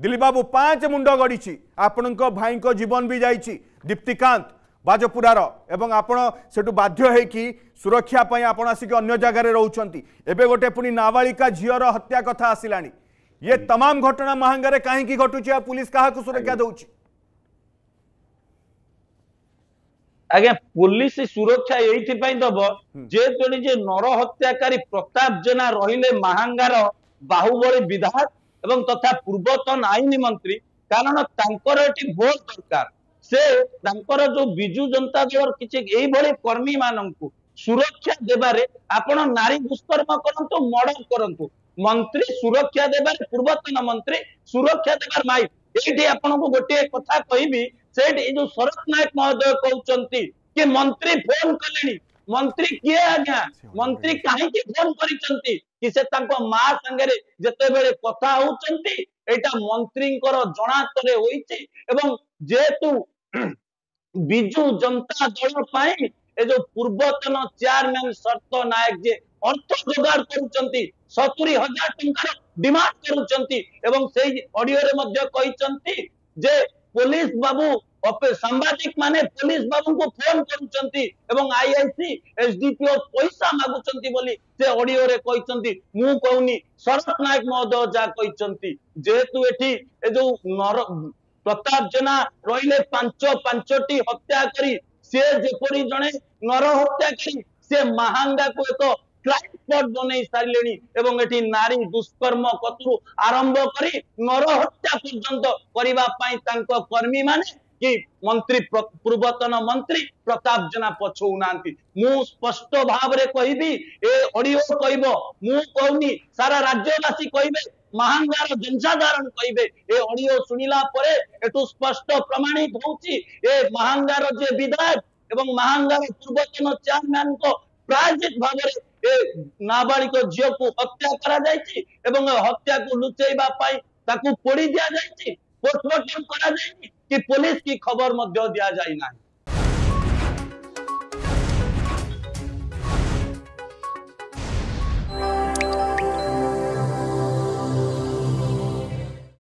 दिलीप बाबू पांच मुंड गड़ी आपण भाई जीवन भी जाइए दीप्तिकांत बाजपुरार एवं आपण सेठू बाध्य होइकी सुरक्षा पाई आपण आसिक अन्य जगह रोचंती एबे गोटे पुनी नाबालिका झीर हत्या कथा आसिलानी ये तमाम घटना महांगारे काहेकी घटुची आ पुलिस काहाकू सुरक्षा दउची आगे पुलिस सुरक्षा एथि पई दब जे जणी जे नर हत्याकारी प्रताप जेना रहिले महांगार बाहुबली विधायक एवं तथा पूर्वतन आईन मंत्री कारण तांकर एठी भोट दरकार से जो बिजु जनता दल किसी कर्मी मान सुरक्षा देबारे आपण नारी दुष्कर्म करंतु मर्डर करंतु मंत्री सुरक्षा देबारे पूर्वतन मंत्री सुरक्षा देबार माई एठी आपण को गोटे कथा कहबी से जो शरत नायक महोदय कहउचंती कि मंत्री फोन कलेनी मंत्री किए आज्ञा मंत्री कहीं फोन करिसंती कि से तांको मां संगे जते बेले कथा होउचंती एटा मंत्री जणातरे होईची एवं जेतु बिजु जनता दल पाई जो पूर्वतन चेयरमैन शरत नायक जे अर्थ जोगाड़ करुचंती 70,000 टंका डिमांड करुचंती एवं सेही ऑडियो रे मध्ये कहिचंती जे पुलिस बाबू सांबादिक माने पुलिस बाबू को फोन करुचंती एवं आईआईसी एसडीपीओ पैसा मागुचंती बोली से ऑडियो रे कहिचंती मु कहूनी शरत नायक महोदय जा कहिचंती जेतु एठी जो प्रताप जेना रहिले पांच पांचटी हत्या करी से जेपरी जने नर हत्या करी से महांगा को एक क्राइम स्पॉट बनै सारलेनी एवं एठी नारी दुष्कर्म कतरु आरंभ करी नर हत्या पर्यंत करबा पई तांको कर्मी माने कि मंत्री पूर्वतन मंत्री प्रताप जेना पछौनांती मु स्पष्ट भाव रे कहिबी ए ऑडियो कहबो मु कहूनी सारा राज्यवासी कहबे महांगार जनसाधारण कहबे ए ऑडियो सुनिला परे एटु स्पष्ट प्रमाणित होउची ए महांगार जे विधायक एवं महांगार पूर्वतन चेयरमैन को प्रायश्चित भाव रे ए नाबालिक झियो को हत्या करा जाईची एवं हत्या को लुचैबा पाई ताकू पोड़ी दिया जाईची पोस्टमार्टम करा जाईची कि पुलिस की खबर मध्य दिया जाई नाही।